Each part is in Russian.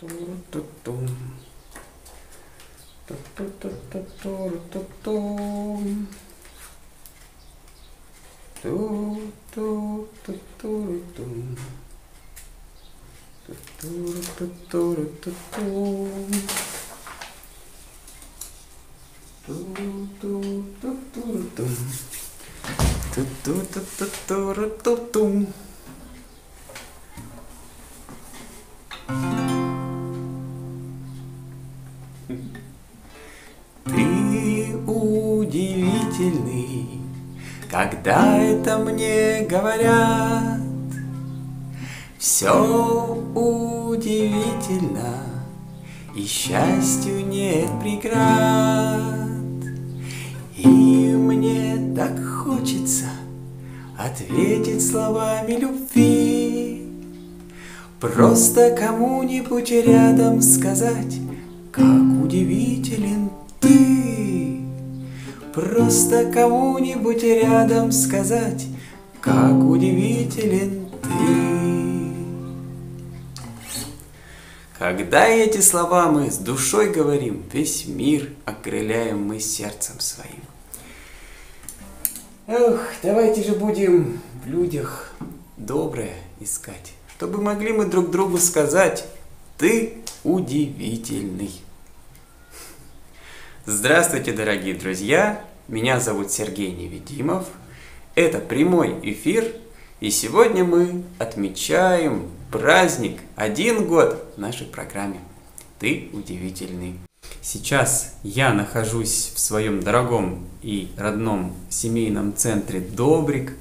Ты удивительный, когда это мне говорят, все удивительно, и счастью нет преград. И мне так хочется ответить словами любви, просто кому-нибудь рядом сказать, как удивителен ты. Просто кому-нибудь рядом сказать, как удивителен ты. Когда эти слова мы с душой говорим, весь мир окрыляем мы сердцем своим. Эх, давайте же будем в людях доброе искать, чтобы могли мы друг другу сказать: ты удивительный. Здравствуйте, дорогие друзья! Меня зовут Сергей Невидимов. Это прямой эфир, и сегодня мы отмечаем праздник 1 год нашей программе «Ты удивительный». Сейчас я нахожусь в своем дорогом и родном семейном центре «Добрик».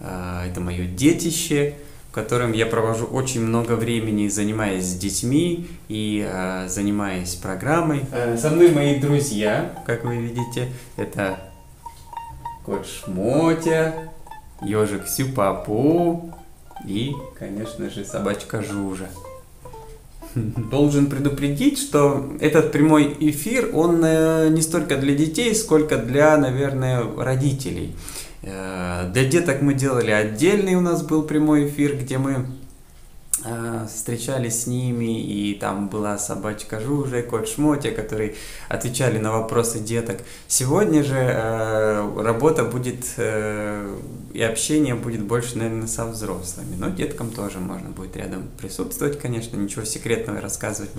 Это мое детище, в котором я провожу очень много времени, занимаясь с детьми и занимаясь программой. Со мной мои друзья, как вы видите, это Кот Шмотя, Ежик Сюпапу и, конечно же, собачка Жужа. Должен предупредить, что этот прямой эфир, он не столько для детей, сколько для, наверное, родителей. Для деток мы делали отдельный, у нас был прямой эфир, где мы встречались с ними, и там была собачка Жужа и Кот Шмотя, которые отвечали на вопросы деток. Сегодня же работа будет и общение будет больше, наверное, со взрослыми, но деткам тоже можно будет рядом присутствовать, конечно, ничего секретного рассказывать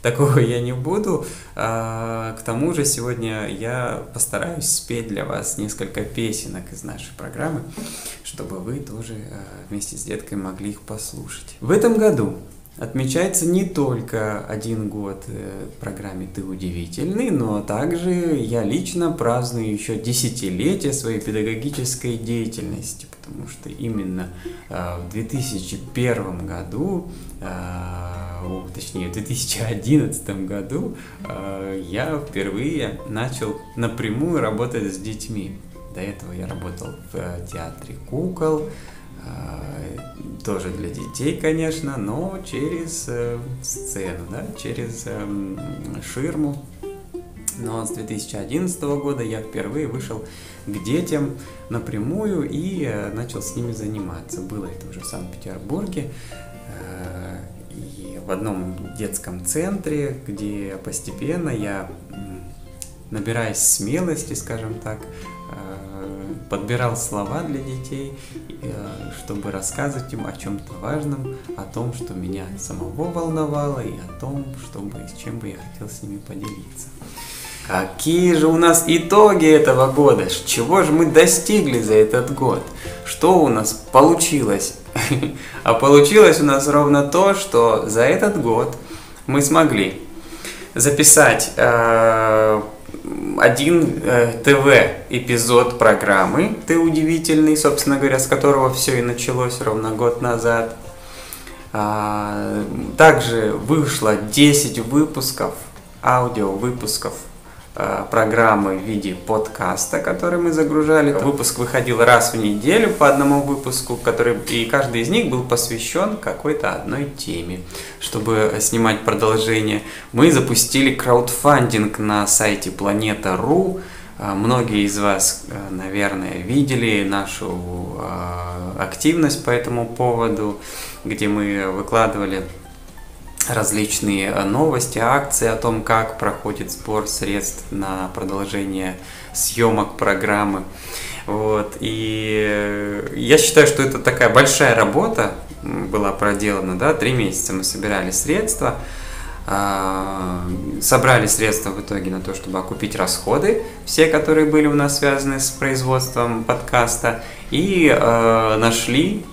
такого я не буду. К тому же сегодня я постараюсь спеть для вас несколько песенок из нашей программы, чтобы вы тоже вместе с деткой могли их послушать. В этом году отмечается не только 1 год программе «Ты удивительный», но также я лично праздную еще десятилетие своей педагогической деятельности, потому что именно в 2001 году, точнее в 2011 году, я впервые начал напрямую работать с детьми. До этого я работал в театре кукол, тоже для детей, конечно, но через сцену, да, через ширму. Но с 2011 года я впервые вышел к детям напрямую и начал с ними заниматься. Было это уже в Санкт-Петербурге, и в одном детском центре, где постепенно я, набираясь смелости, скажем так, подбирал слова для детей, чтобы рассказывать им о чем-то важном, о том, что меня самого волновало, и о том, с чем бы я хотел с ними поделиться. Какие же у нас итоги этого года? Чего же мы достигли за этот год? Что у нас получилось? А получилось у нас ровно то, что за этот год мы смогли записать 1 ТВ-эпизод программы «Ты удивительный», собственно говоря, с которого все и началось ровно год назад. Также вышло 10 выпусков, аудиовыпусков программы в виде подкаста, который мы загружали. Выпуск выходил раз в неделю по одному выпуску, и каждый из них был посвящен какой-то одной теме. Чтобы снимать продолжение, мы запустили краудфандинг на сайте Planeta.ru. Многие из вас, наверное, видели нашу активность по этому поводу, где мы выкладывали различные новости, акции о том, как проходит сбор средств на продолжение съемок программы. Вот. И я считаю, что это такая большая работа была проделана, да, 3 месяца мы собирали средства, собрали средства в итоге на то, чтобы окупить расходы, все, которые были у нас связаны с производством подкаста, и нашли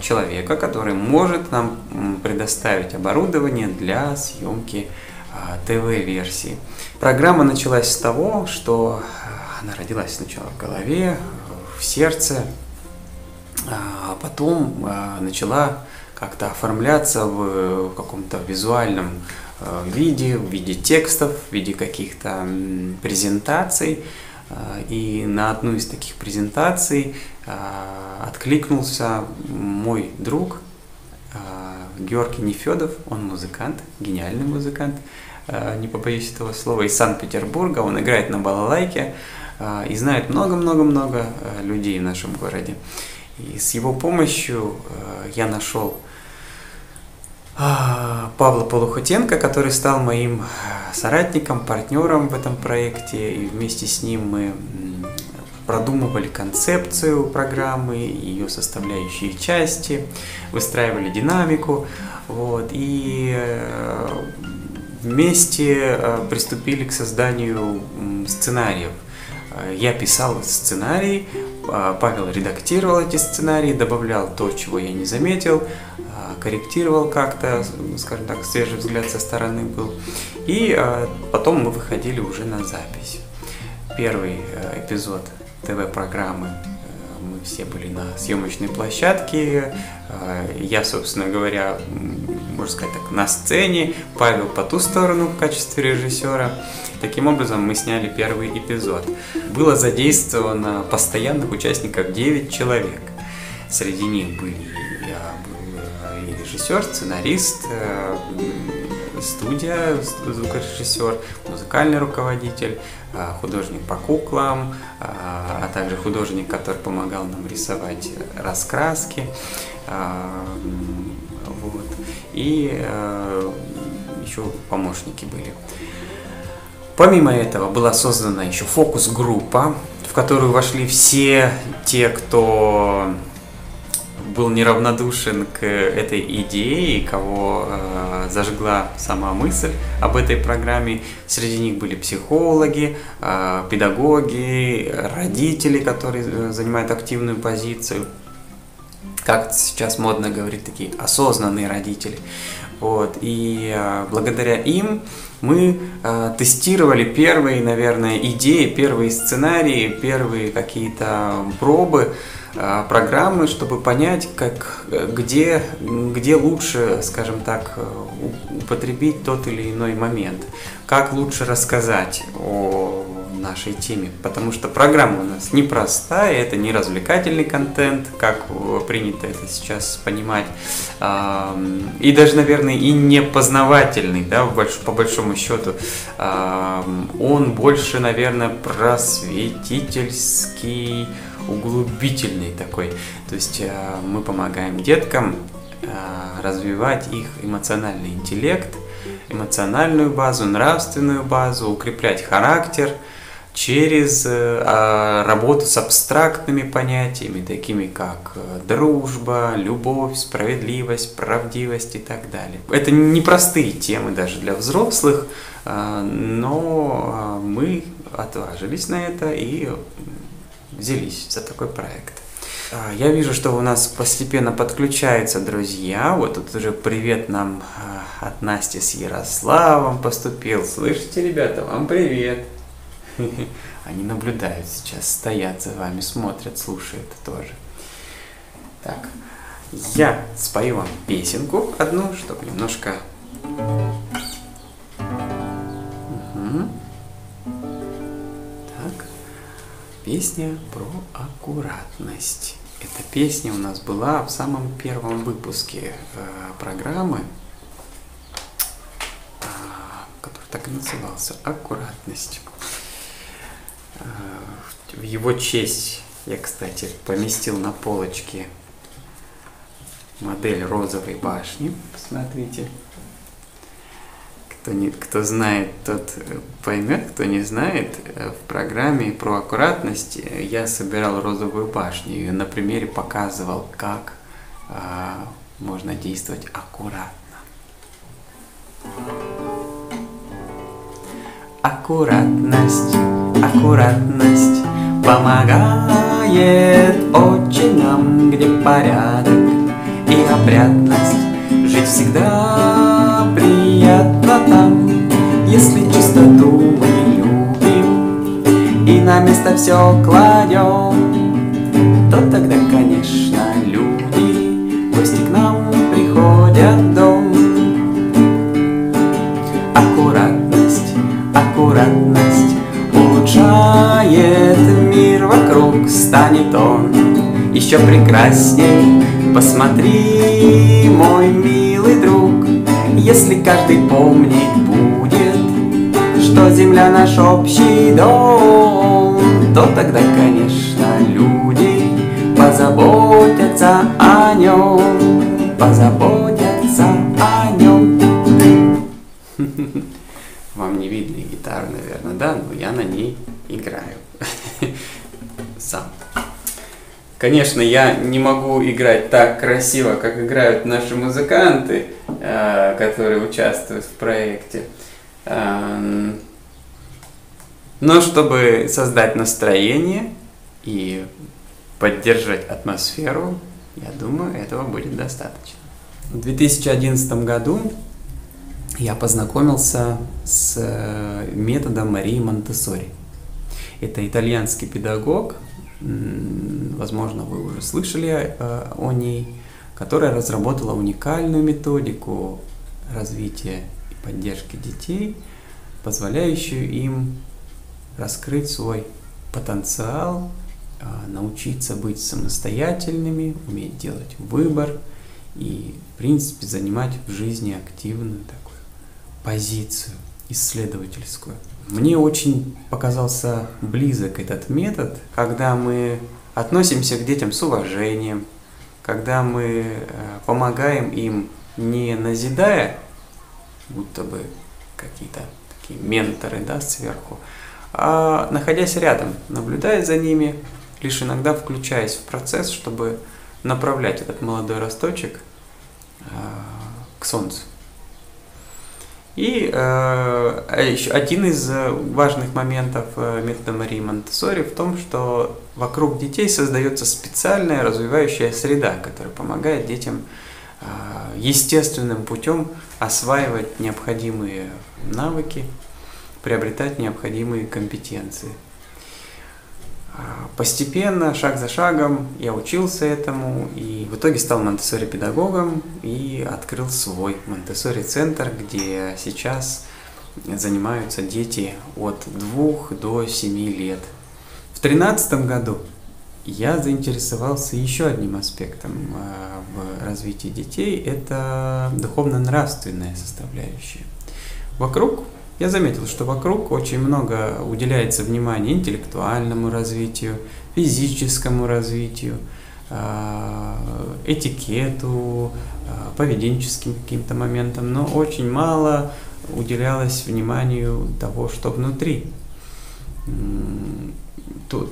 человека, который может нам предоставить оборудование для съемки ТВ-версии. Программа началась с того, что она родилась сначала в голове, в сердце, а потом начала как-то оформляться в каком-то визуальном виде, в виде текстов, в виде каких-то презентаций. И на одну из таких презентаций откликнулся мой друг Георгий Нефедов. Он музыкант, гениальный музыкант, не побоюсь этого слова, из Санкт-Петербурга. Он играет на балалайке и знает много-много-много людей в нашем городе. И с его помощью я нашел Павла Полухотенко, который стал моим соратником, партнером в этом проекте. И вместе с ним мы продумывали концепцию программы, ее составляющие части, выстраивали динамику. Вот, и вместе приступили к созданию сценариев. Я писал сценарий, Павел редактировал эти сценарии, добавлял то, чего я не заметил, корректировал как-то, скажем так, свежий взгляд со стороны был. И потом мы выходили уже на запись. Первый эпизод ТВ-программы мы все были на съемочной площадке. Я, собственно говоря, можно сказать так, на сцене, Павел по ту сторону в качестве режиссера. Таким образом, мы сняли первый эпизод. Было задействовано постоянных участников 9 человек. Среди них были я, и режиссер, сценарист, студия, звукорежиссер, музыкальный руководитель, художник по куклам, а также художник, который помогал нам рисовать раскраски. Вот. И еще помощники были. Помимо этого была создана еще фокус-группа, в которую вошли все те, кто был неравнодушен к этой идее, кого зажгла сама мысль об этой программе. Среди них были психологи, педагоги, родители, которые занимают активную позицию. Как сейчас модно говорить, такие осознанные родители. Вот. И благодаря им мы тестировали первые, наверное, идеи, первые сценарии, первые какие-то пробы программы, чтобы понять, как, где лучше, скажем так, употребить тот или иной момент, как лучше рассказать о нашей теме, потому что программа у нас непростая, это не развлекательный контент, как принято это сейчас понимать, и даже, наверное, и не познавательный, да, по большому счету, он больше, наверное, просветительский, углубительный такой, то есть мы помогаем деткам развивать их эмоциональный интеллект, эмоциональную базу, нравственную базу, укреплять характер через работу с абстрактными понятиями, такими как дружба, любовь, справедливость, правдивость и так далее. Это непростые темы даже для взрослых, но мы отважились на это и взялись за такой проект. Я вижу, что у нас постепенно подключаются друзья. Вот тут уже привет нам от Насти с Ярославом поступил. Слышите, ребята, вам привет. Они наблюдают сейчас, стоят за вами, смотрят, слушают тоже. Так, я спою вам песенку одну, чтобы немножко... Песня про аккуратность. Эта песня у нас была в самом первом выпуске программы, который так и назывался «Аккуратность». В его честь я, кстати, поместил на полочке модель розовой башни. Посмотрите, Кто знает, тот поймет, кто не знает, в программе про аккуратность я собирал розовую башню и на примере показывал, как можно действовать аккуратно. Аккуратность, аккуратность помогает очень нам, где порядок и опрятность. Жить всегда приятно там, если чистоту мы любим и на место все кладем, то тогда, конечно, люди гости к нам приходят в дом. Аккуратность, аккуратность улучшает мир вокруг, станет он еще прекрасней. Посмотри, мой милый друг, если каждый помнить будет, что земля наш общий дом, то тогда, конечно, люди позаботятся о нем, позаботятся о нем. Вам не видно гитару, наверное, да? Но я на ней играю сам. Конечно, я не могу играть так красиво, как играют наши музыканты, которые участвуют в проекте. Но чтобы создать настроение и поддержать атмосферу, я думаю, этого будет достаточно. В 2011 году я познакомился с методом Марии Монтесори. Это итальянский педагог, возможно, вы уже слышали о ней, которая разработала уникальную методику развития и поддержки детей, позволяющую им раскрыть свой потенциал, научиться быть самостоятельными, уметь делать выбор и, в принципе, занимать в жизни активную такую позицию исследовательскую. Мне очень показался близок этот метод, когда мы относимся к детям с уважением, когда мы помогаем им, не назидая, будто бы какие-то такие менторы, да, сверху, а находясь рядом, наблюдая за ними, лишь иногда включаясь в процесс, чтобы направлять этот молодой росточек к солнцу. И еще один из важных моментов метода Марии Монтесори в том, что вокруг детей создается специальная развивающая среда, которая помогает детям естественным путем осваивать необходимые навыки, приобретать необходимые компетенции. Постепенно, шаг за шагом я учился этому и в итоге стал Монтесори-педагогом и открыл свой Монтесори-центр, где сейчас занимаются дети от 2 до 7 лет. В 2013 году я заинтересовался еще одним аспектом в развитии детей – это духовно-нравственная составляющая. Я заметил, что вокруг очень много уделяется внимания интеллектуальному развитию, физическому развитию, этикету, поведенческим каким-то моментам, но очень мало уделялось вниманию того, что внутри,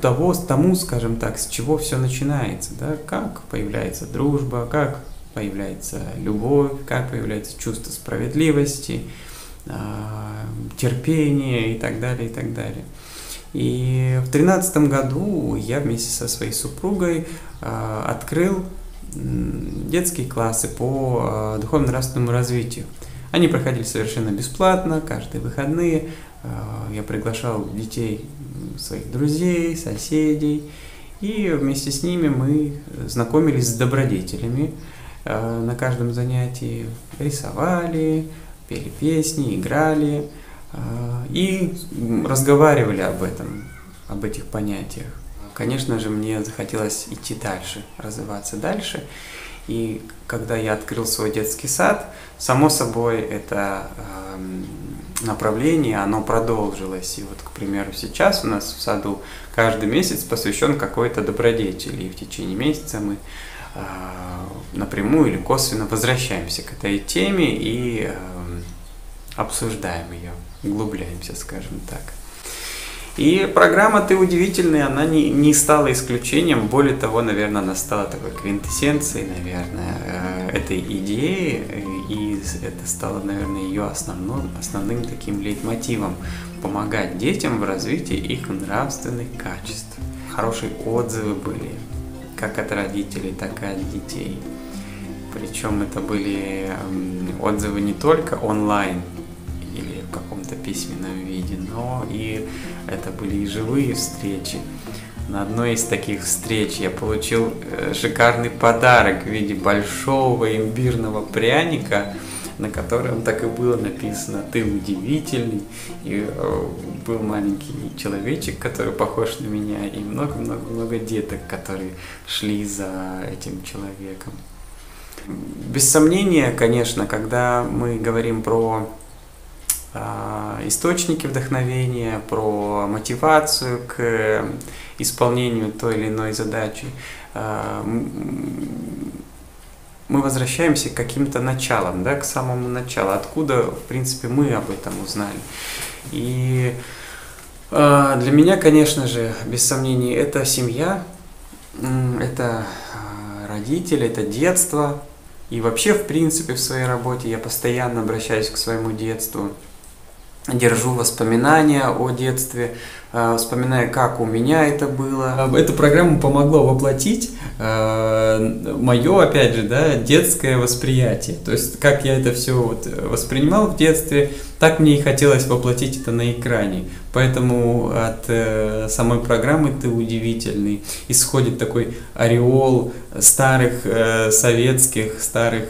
тому, скажем так, с чего все начинается, да? Как появляется дружба, как появляется любовь, как появляется чувство справедливости, терпение и так далее, и так далее. И в 2013 году я вместе со своей супругой открыл детские классы по духовно-нравственному развитию. Они проходили совершенно бесплатно, каждые выходные. Я приглашал детей, своих друзей, соседей, и вместе с ними мы знакомились с добродетелями. На каждом занятии рисовали, пели песни, играли и разговаривали об этом, об этих понятиях. Конечно же, мне захотелось идти дальше, развиваться дальше. И когда я открыл свой детский сад, само собой, это направление, оно продолжилось. И вот, к примеру, сейчас у нас в саду каждый месяц посвящен какой-то добродетели. И в течение месяца мы напрямую или косвенно возвращаемся к этой теме и обсуждаем ее, углубляемся, скажем так. И программа «Ты удивительный», она не стала исключением. Более того, наверное, она стала такой квинтэссенцией, наверное, этой идеи. И это стало, наверное, ее основным таким лейтмотивом – помогать детям в развитии их нравственных качеств. Хорошие отзывы были как от родителей, так и от детей. Причем это были отзывы не только онлайн, или в каком-то письменном виде, но и это были и живые встречи. На одной из таких встреч я получил шикарный подарок в виде большого имбирного пряника, на котором так и было написано «Ты удивительный», и был маленький человечек, который похож на меня, и много-много-много деток, которые шли за этим человеком. Без сомнения, конечно, когда мы говорим про источники вдохновения, про мотивацию к исполнению той или иной задачи, мы возвращаемся к каким-то началам, да, к самому началу, откуда, в принципе, мы об этом узнали. И для меня, конечно же, без сомнений, это семья, это родители, это детство. И вообще, в принципе, в своей работе я постоянно обращаюсь к своему детству. Держу воспоминания о детстве, вспоминаю, как у меня это было. Эта программа помогла воплотить мое, опять же, да, детское восприятие. То есть, как я это все вот воспринимал в детстве, так мне и хотелось воплотить это на экране. Поэтому от самой программы «Ты удивительный» исходит такой ореол старых советских, старых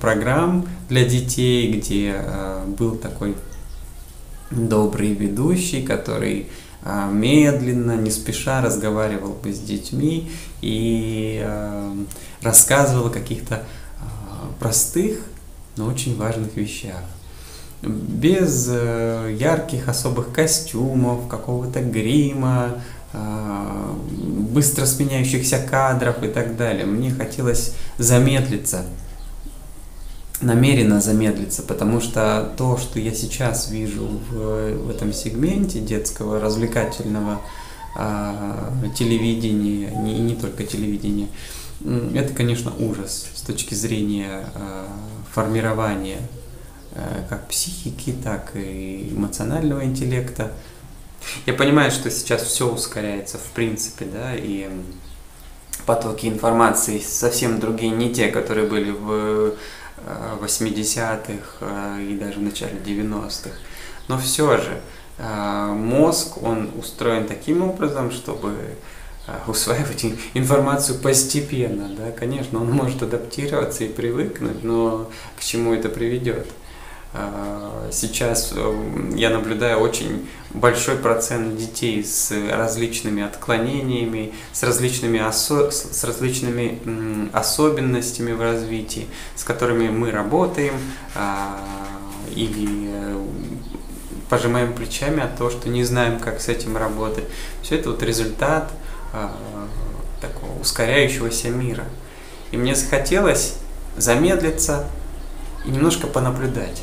программ для детей, где был такой добрый ведущий, который медленно, не спеша разговаривал бы с детьми и рассказывал о каких-то простых, но очень важных вещах. Без ярких особых костюмов, какого-то грима, быстро сменяющихся кадров и так далее. Мне хотелось замедлиться, намеренно замедлиться, потому что то, что я сейчас вижу в этом сегменте детского развлекательного телевидения, и не только телевидения, это, конечно, ужас с точки зрения формирования как психики, так и эмоционального интеллекта. Я понимаю, что сейчас все ускоряется, в принципе, да, и потоки информации совсем другие, не те, которые были в 80-х и даже в начале 90-х. Но все же мозг, он устроен таким образом, чтобы усваивать информацию постепенно, да, конечно, он может адаптироваться и привыкнуть, но к чему это приведет? Сейчас я наблюдаю очень большой процент детей с различными отклонениями, с различными особенностями в развитии, с которыми мы работаем или пожимаем плечами от того, что не знаем, как с этим работать. Все это вот результат такого ускоряющегося мира. И мне захотелось замедлиться и немножко понаблюдать.